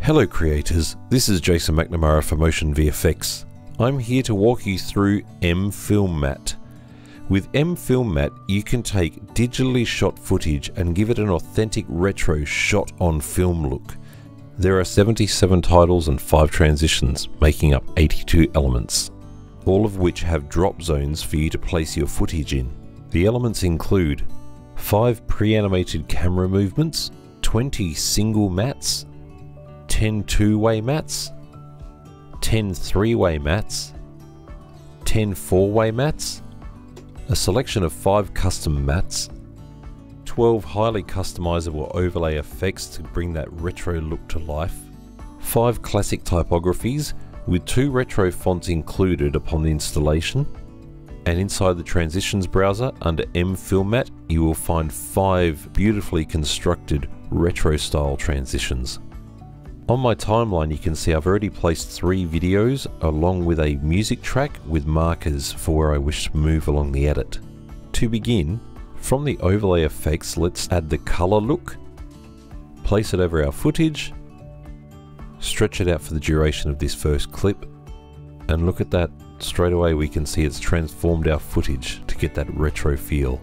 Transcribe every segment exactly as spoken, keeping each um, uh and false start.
Hello creators, this is Jason McNamara for Motion V F X. I'm here to walk you through mFilm Matte. With mFilm Matte you can take digitally shot footage and give it an authentic retro shot on film look. There are seventy-seven titles and five transitions making up eighty-two elements, all of which have drop zones for you to place your footage in. The elements include five pre-animated camera movements, twenty single mats, ten two-way mats, ten three-way mats, ten four-way mats, a selection of five custom mats, twelve highly customizable overlay effects to bring that retro look to life, five classic typographies with two retro fonts included upon the installation, and inside the transitions browser under mFilm Matte you will find five beautifully constructed retro style transitions. On my timeline you can see I've already placed three videos along with a music track with markers for where I wish to move along the edit. To begin, from the overlay effects let's add the color look, place it over our footage, stretch it out for the duration of this first clip, and look at that, straight away we can see it's transformed our footage to get that retro feel.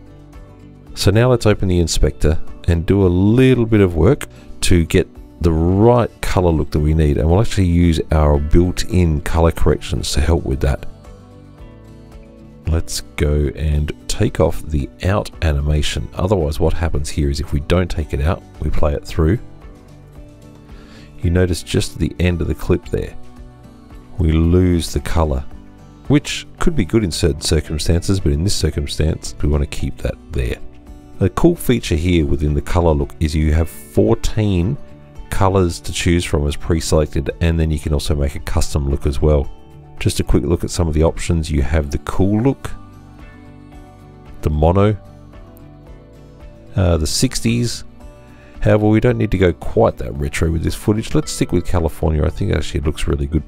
So now let's open the inspector and do a little bit of work to get the right color look that we need, and we'll actually use our built-in color corrections to help with that. Let's go and take off the out animation. Otherwise what happens here is if we don't take it out, we play it through, you notice just at the end of the clip there we lose the color, which could be good in certain circumstances, but in this circumstance we want to keep that there. A cool feature here within the color look is you have fourteen colors to choose from as pre-selected, and then you can also make a custom look as well. Just a quick look at some of the options. You have the cool look, the mono, uh, the sixties. However, we don't need to go quite that retro with this footage. Let's stick with California. I think actually it looks really good.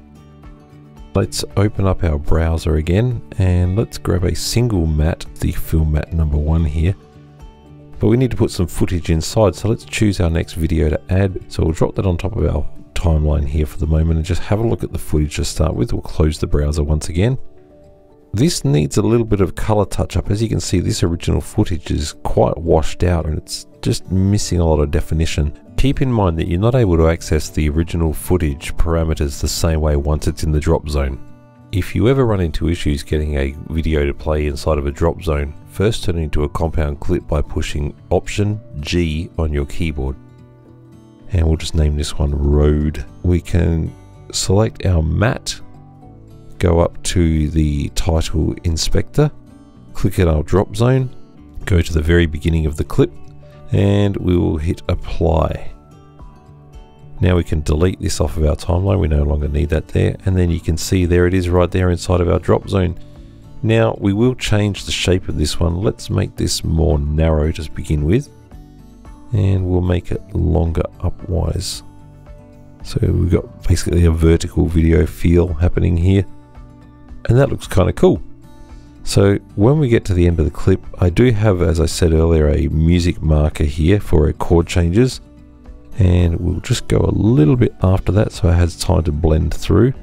Let's open up our browser again and let's grab a single matte, the film matte number one here. But we need to put some footage inside, so let's choose our next video to add. So we'll drop that on top of our timeline here for the moment and just have a look at the footage to start with. We'll close the browser once again. This needs a little bit of color touch-up. As you can see, this original footage is quite washed out and it's just missing a lot of definition. Keep in mind that you're not able to access the original footage parameters the same way once it's in the drop zone. If you ever run into issues getting a video to play inside of a drop zone, first turn it into a compound clip by pushing Option G on your keyboard. And we'll just name this one Road. We can select our matte, go up to the title inspector, click at our drop zone, go to the very beginning of the clip, and we will hit Apply. Now we can delete this off of our timeline, we no longer need that there, and then you can see there it is right there inside of our drop zone. Now we will change the shape of this one. Let's make this more narrow to begin with, and we'll make it longer upwise. So we've got basically a vertical video feel happening here, and that looks kind of cool. So when we get to the end of the clip, I do have, as I said earlier, a music marker here for our chord changes. And we'll just go a little bit after that so it has time to blend through,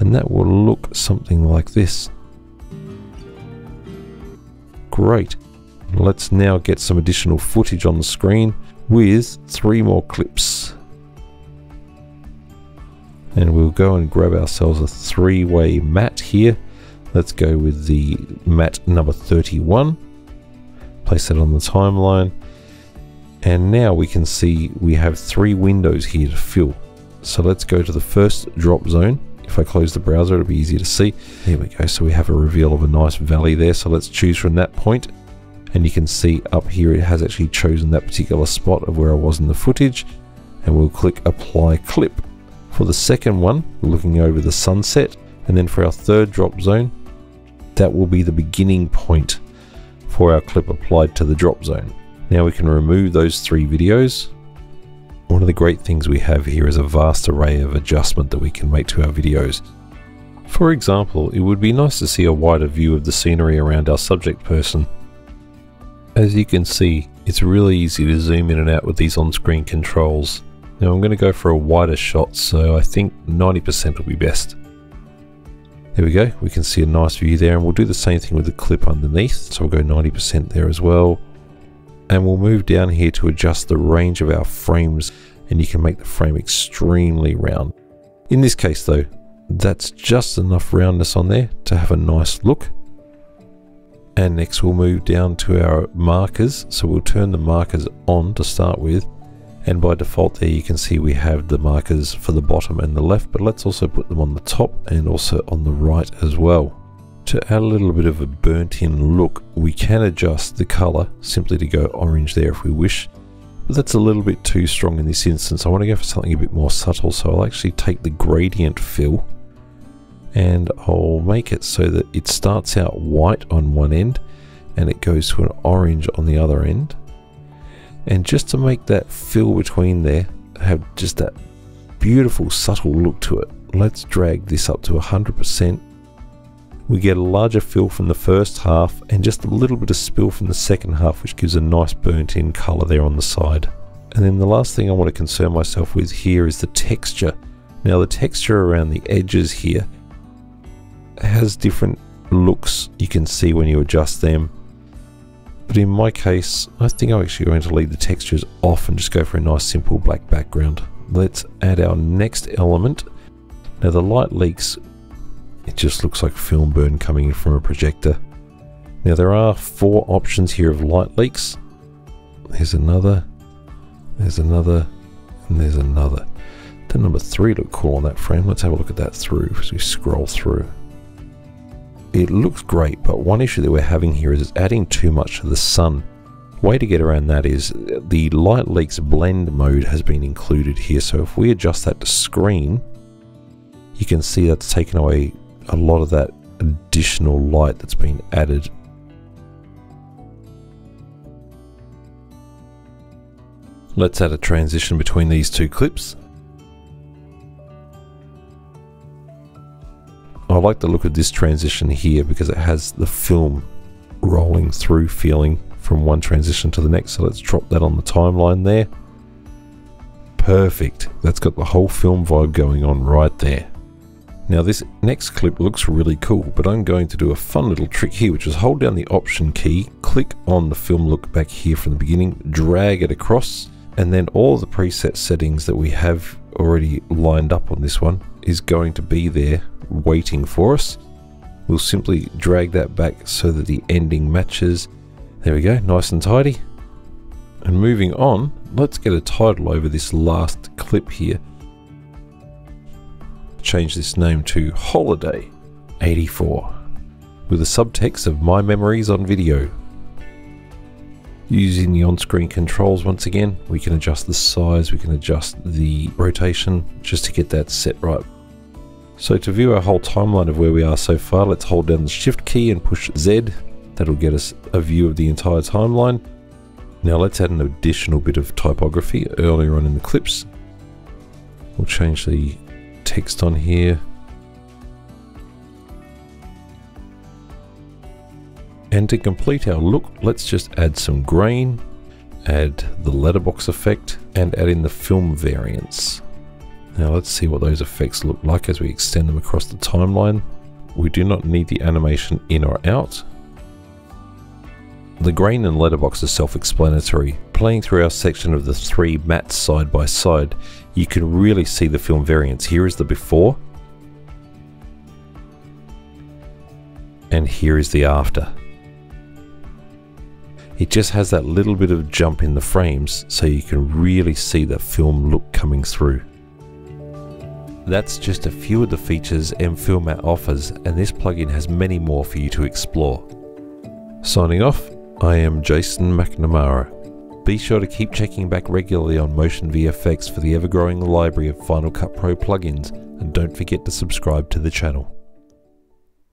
and that will look something like this. Great. Let's now get some additional footage on the screen with three more clips, and we'll go and grab ourselves a three-way matte here. Let's go with the matte number thirty-one, place that on the timeline. And now we can see we have three windows here to fill. So let's go to the first drop zone. If I close the browser, it'll be easier to see. There we go. So we have a reveal of a nice valley there. So let's choose from that point. And you can see up here it has actually chosen that particular spot of where I was in the footage. And we'll click Apply Clip. For the second one, we're looking over the sunset. And then for our third drop zone, that will be the beginning point for our clip applied to the drop zone. Now we can remove those three videos, One of the great things we have here is a vast array of adjustment that we can make to our videos. For example, it would be nice to see a wider view of the scenery around our subject person. As you can see, it's really easy to zoom in and out with these on-screen controls. Now I'm going to go for a wider shot, so I think ninety percent will be best. There we go, we can see a nice view there, and we'll do the same thing with the clip underneath, so we'll go ninety percent there as well. And we'll move down here to adjust the range of our frames, and you can make the frame extremely round. In this case though, that's just enough roundness on there to have a nice look. And next we'll move down to our markers, so we'll turn the markers on to start with, and by default there you can see we have the markers for the bottom and the left, but let's also put them on the top and also on the right as well. To add a little bit of a burnt in look, we can adjust the color simply to go orange there if we wish, but that's a little bit too strong in this instance. I want to go for something a bit more subtle, so I'll actually take the gradient fill and I'll make it so that it starts out white on one end and it goes to an orange on the other end. And just to make that fill between there, have just that beautiful subtle look to it. Let's drag this up to one hundred percent. We get a larger fill from the first half and just a little bit of spill from the second half, which gives a nice burnt in color there on the side. And then the last thing I want to concern myself with here is the texture. Now the texture around the edges here has different looks you can see when you adjust them. But in my case, I think I'm actually going to leave the textures off and just go for a nice simple black background. Let's add our next element. Now the light leaks, it just looks like film burn coming in from a projector. Now there are four options here of light leaks. There's another, there's another, and there's another. The number three looked cool on that frame. Let's have a look at that through as we scroll through. It looks great, but one issue that we're having here is it's adding too much to the sun. The way to get around that is the light leaks blend mode has been included here, so if we adjust that to screen, you can see that's taken away a lot of that additional light that's been added. Let's add a transition between these two clips. I like the look of this transition here because it has the film rolling through feeling from one transition to the next. So let's drop that on the timeline there. Perfect. That's got the whole film vibe going on right there. Now this next clip looks really cool, but I'm going to do a fun little trick here, which is hold down the option key, click on the film look back here from the beginning, drag it across, and then all the preset settings that we have already lined up on this one is going to be there waiting for us. We'll simply drag that back so that the ending matches. There we go, nice and tidy. And moving on, let's get a title over this last clip here. Change this name to Holiday eighty-four with a subtext of My Memories on Video. Using the on-screen controls once again, we can adjust the size, we can adjust the rotation just to get that set right. So to view our whole timeline of where we are so far, let's hold down the shift key and push Z. That'll get us a view of the entire timeline. Now let's add an additional bit of typography earlier on in the clips. We'll change the text on here. And to complete our look, let's just add some grain, add the letterbox effect, and add in the film variance. Now let's see what those effects look like as we extend them across the timeline. We do not need the animation in or out. The grain and letterbox are self-explanatory. Playing through our section of the three mattes side by side, you can really see the film variance. Here is the before, and here is the after. It just has that little bit of jump in the frames, so you can really see that film look coming through. That's just a few of the features mFilm Matte offers, and this plugin has many more for you to explore. Signing off, I am Jason McNamara. Be sure to keep checking back regularly on Motion V F X for the ever-growing library of Final Cut Pro plugins, and don't forget to subscribe to the channel.